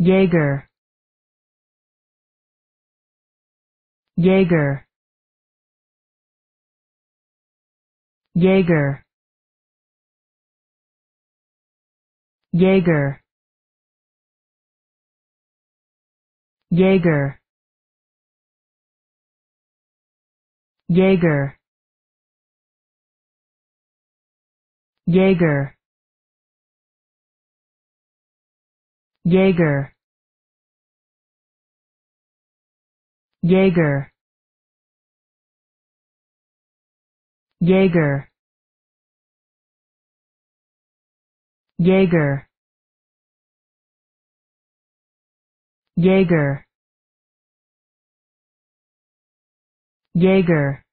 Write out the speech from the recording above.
Jager, Jager, Jager, Jager, Jager, Jager, Jager, Jager, Jager, Jager, Jager, Jager, Jager,